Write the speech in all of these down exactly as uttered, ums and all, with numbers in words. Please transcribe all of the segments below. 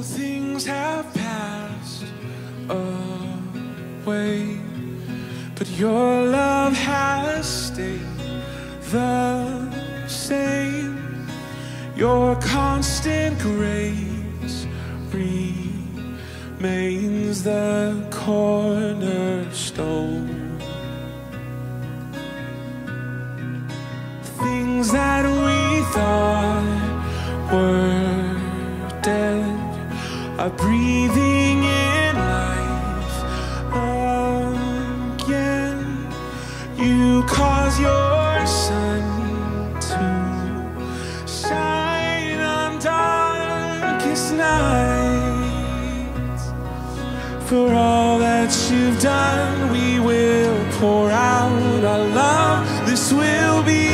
though things have passed away, but your love has stayed the same. Your constant grace remains the cornerstone. Things that we thought were dead are breathing in life again. You cause your sun to shine on darkest nights. For all that you've done, we will pour out our love. This will be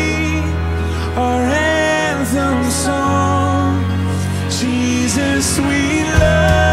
our anthem song. Jesus, we love you.